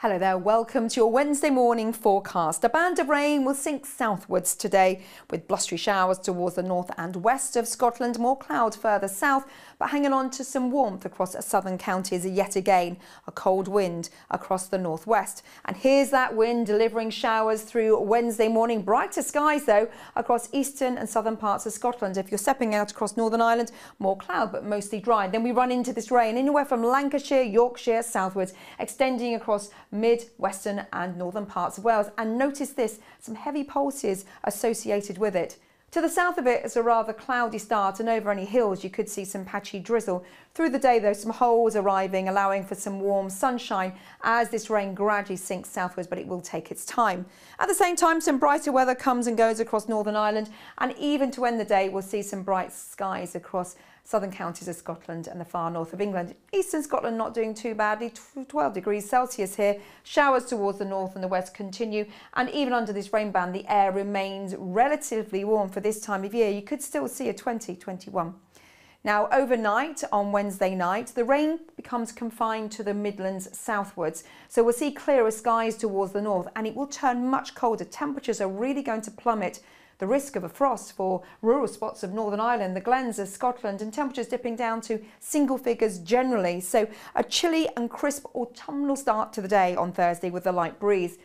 Hello there, welcome to your Wednesday morning forecast. A band of rain will sink southwards today with blustery showers towards the north and west of Scotland, more cloud further south, but hanging on to some warmth across southern counties yet again. A cold wind across the northwest. And here's that wind delivering showers through Wednesday morning. Brighter skies though across eastern and southern parts of Scotland. If you're stepping out across Northern Ireland, more cloud but mostly dry. Then we run into this rain anywhere from Lancashire, Yorkshire southwards, extending across mid, western and northern parts of Wales, and notice this, some heavy pulses associated with it. To the south of it is a rather cloudy start, and over any hills you could see some patchy drizzle. Through the day though, some holes arriving, allowing for some warm sunshine as this rain gradually sinks southwards, but it will take its time. At the same time, some brighter weather comes and goes across Northern Ireland, and even to end the day we'll see some bright skies across southern counties of Scotland and the far north of England. Eastern Scotland not doing too badly, 12 degrees Celsius here. Showers towards the north and the west continue, and even under this rain band the air remains relatively warm for this time of year. You could still see a 20-21. Now overnight on Wednesday night, the rain becomes confined to the Midlands southwards, so we'll see clearer skies towards the north, and it will turn much colder. Temperatures are really going to plummet. The risk of a frost for rural spots of Northern Ireland, the Glens of Scotland, and temperatures dipping down to single figures generally. So a chilly and crisp autumnal start to the day on Thursday with a light breeze.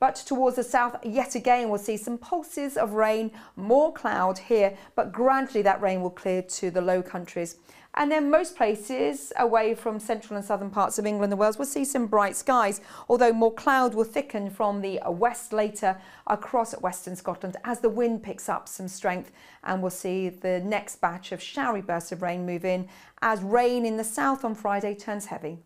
But towards the south yet again we'll see some pulses of rain, more cloud here, but gradually that rain will clear to the low countries. And then most places away from central and southern parts of England and Wales will see some bright skies, although more cloud will thicken from the west later across western Scotland as the wind picks up some strength, and we'll see the next batch of showery bursts of rain move in as rain in the south on Friday turns heavy.